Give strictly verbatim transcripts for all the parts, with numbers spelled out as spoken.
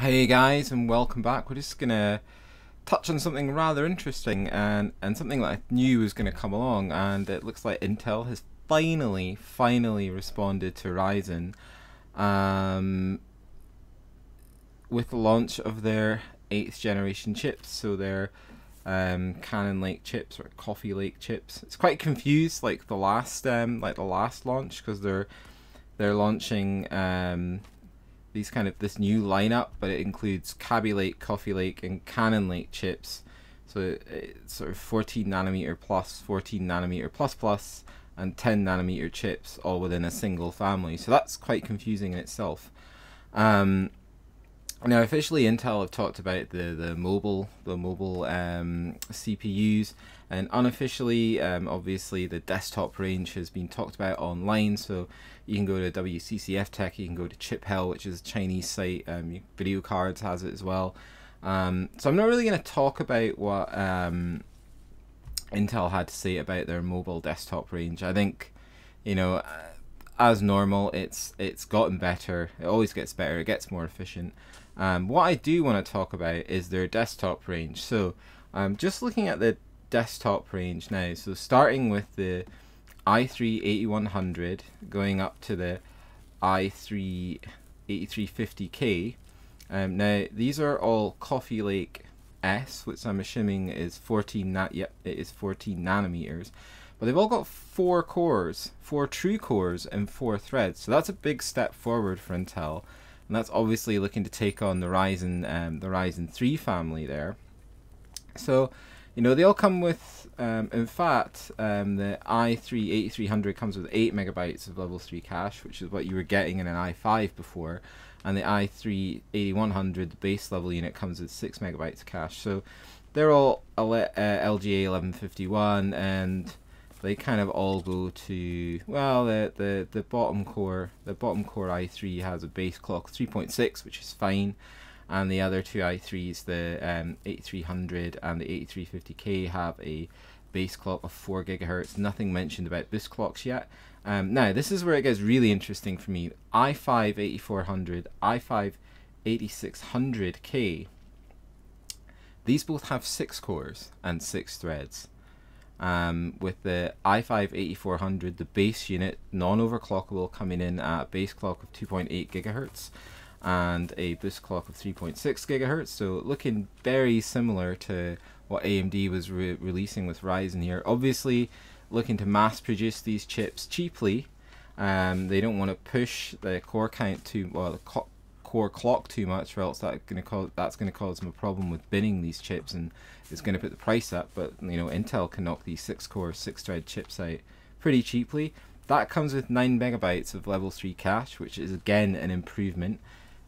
Hey guys, and welcome back. We're just gonna touch on something rather interesting and and something that I knew was gonna come along, and it looks like Intel has finally finally responded to Ryzen um, with the launch of their eighth generation chips, so their um, Cannon Lake chips or Coffee Lake chips. It's quite confused, like the last um, like the last launch, because they're they're launching um, these kind of this new lineup, but it includes Kaby Lake, Coffee Lake, and Cannon Lake chips. So it's sort of fourteen nanometer plus, fourteen nanometer plus plus, and ten nanometer chips, all within a single family. So that's quite confusing in itself. Um, now, officially, Intel have talked about the the mobile the mobile um, C P Us, and unofficially, um, obviously, the desktop range has been talked about online. So you can go to W C C F Tech, you can go to Chip Hell, which is a Chinese site. Um, Video Cards has it as well. Um, so I'm not really going to talk about what um, Intel had to say about their mobile desktop range. I think, you know, as normal, it's it's gotten better. It always gets better. It gets more efficient. Um, what I do want to talk about is their desktop range. So I'm um, just looking at the desktop range now. So starting with the i three eighty-one hundred going up to the i three eighty-three fifty K. Um, now these are all Coffee Lake S, which I'm assuming is fourteen. Yep, it is fourteen nanometers. But they've all got four cores, four true cores, and four threads. So that's a big step forward for Intel, and that's obviously looking to take on the Ryzen, um, the Ryzen three family there. So, you know, they all come with, um, in fact, um, the i three eighty-three hundred comes with eight megabytes of level three cache, which is what you were getting in an i five before, and the i three eighty-one hundred, the base level unit, comes with six megabytes of cache. So they're all uh, L G A eleven fifty-one, and they kind of all go to, well, the, the, the bottom core, the bottom core i three has a base clock three point six, which is fine. And the other two i threes, the um, eighty-three hundred and the eighty-three fifty K, have a base clock of four gigahertz. Nothing mentioned about boost clocks yet. Um, now, this is where it gets really interesting for me. i five eighty-four hundred, i five eighty-six hundred K. These both have six cores and six threads. Um, with the i five eighty-four hundred, the base unit, non-overclockable, coming in at a base clock of two point eight gigahertz. And a boost clock of three point six gigahertz, so looking very similar to what A M D was re releasing with Ryzen here. Obviously looking to mass produce these chips cheaply. Um, they don't want to push the core count too, well, the co core clock too much, or else that gonna cause, that's going to cause them a problem with binning these chips, and it's going to put the price up. But, you know, Intel can knock these six core, six thread chips out pretty cheaply. That comes with nine megabytes of level three cache, which is again an improvement.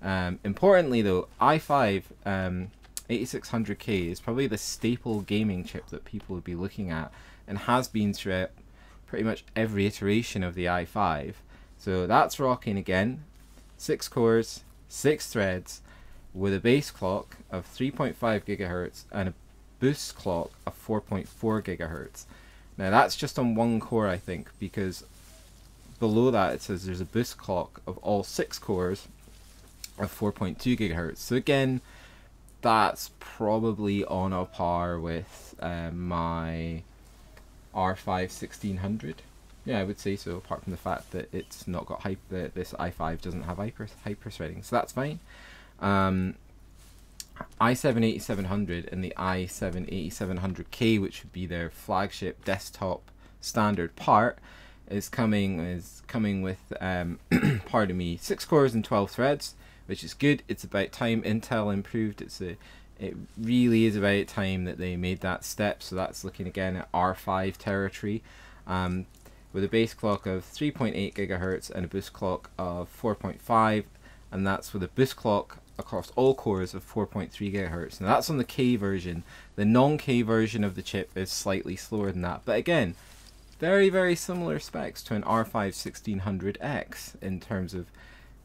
Um, importantly though, i five um, eighty-six hundred K is probably the staple gaming chip that people would be looking at, and has been throughout pretty much every iteration of the i five. So that's rocking again. Six cores, six threads, with a base clock of three point five gigahertz and a boost clock of four point four gigahertz. Now that's just on one core, I think, because below that it says there's a boost clock of all six cores of four point two gigahertz. So again, that's probably on a par with uh, my R five sixteen hundred. Yeah, I would say so, apart from the fact that it's not got hype, that this i five doesn't have hyper hyper threading, so that's fine. Um, i seven eighty-seven hundred and the i seven eighty-seven hundred K, which would be their flagship desktop standard part, is coming is coming with um, pardon me, six cores and twelve threads. Which is good. It's about time Intel improved. It's a, it really is about time that they made that step. So that's looking again at R five territory, um, with a base clock of three point eight gigahertz and a boost clock of four point five, and that's with a boost clock across all cores of four point three gigahertz. Now that's on the K version. The non-K version of the chip is slightly slower than that, but again, very very similar specs to an R five sixteen hundred X in terms of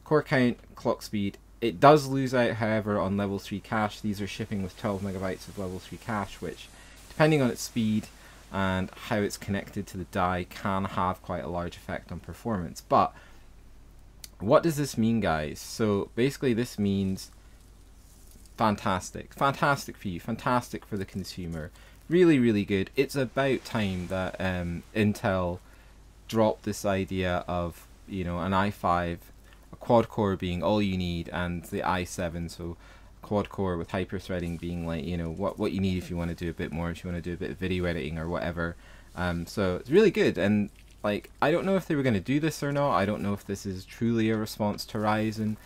core count, clock speed. It does lose out, however, on level three cache. These are shipping with twelve megabytes of level three cache, which, depending on its speed and how it's connected to the die can have quite a large effect on performance. But what does this mean, guys? So basically this means fantastic, fantastic for you, fantastic for the consumer, really, really good. It's about time that um, Intel dropped this idea of, you know, an i five, a quad core being all you need, and the i seven, so quad core with hyper threading being like, you know, what, what you need if you want to do a bit more, if you want to do a bit of video editing or whatever. Um, so it's really good. And like, I don't know if they were going to do this or not. I don't know if this is truly a response to Ryzen.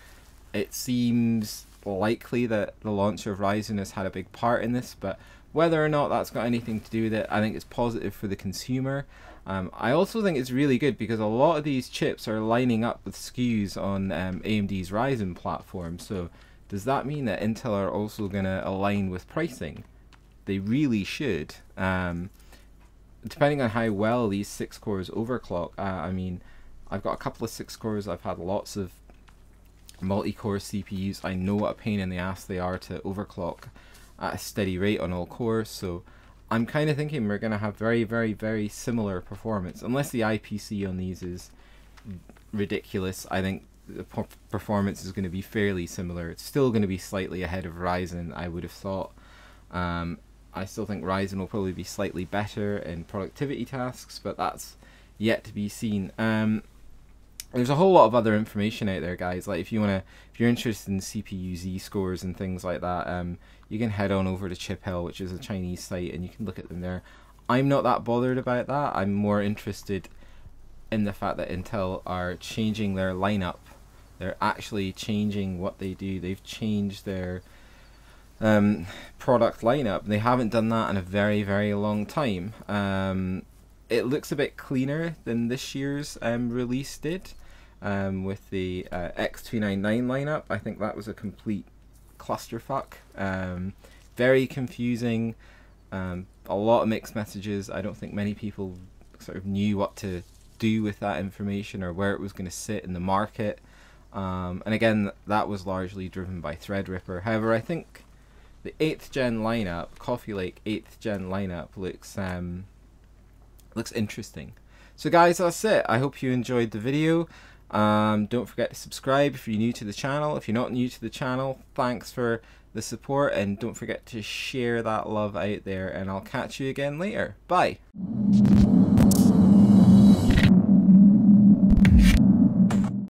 It seems likely that the launch of Ryzen has had a big part in this, but whether or not that's got anything to do with it, I think it's positive for the consumer. Um, I also think it's really good because a lot of these chips are lining up with S K Us on um, A M D's Ryzen platform. So does that mean that Intel are also going to align with pricing? They really should. Um, depending on how well these six cores overclock, uh, I mean, I've got a couple of six cores, I've had lots of multi-core C P Us, I know what a pain in the ass they are to overclock at a steady rate on all cores, so I'm kind of thinking we're going to have very, very, very similar performance. Unless the I P C on these is ridiculous, I think the performance is going to be fairly similar. It's still going to be slightly ahead of Ryzen, I would have thought. Um, I still think Ryzen will probably be slightly better in productivity tasks, but that's yet to be seen. Um, there's a whole lot of other information out there, guys. Like if you want to, if you're interested in C P U Z scores and things like that, um, you can head on over to Chip Hell, which is a Chinese site, and you can look at them there. I'm not that bothered about that. I'm more interested in the fact that Intel are changing their lineup. They're actually changing what they do. They've changed their um, product lineup. They haven't done that in a very, very long time. Um, it looks a bit cleaner than this year's um, release did um, with the uh, X two ninety-nine lineup. I think that was a complete clusterfuck. Um, very confusing. Um, a lot of mixed messages. I don't think many people sort of knew what to do with that information or where it was going to sit in the market. Um, and again, that was largely driven by Threadripper. However, I think the eighth gen lineup, Coffee Lake eighth gen lineup, looks um, looks interesting. So guys, that's it. I hope you enjoyed the video. Um, don't forget to subscribe if you're new to the channel. If you're not new to the channel, thanks for the support, and don't forget to share that love out there, and I'll catch you again later. Bye!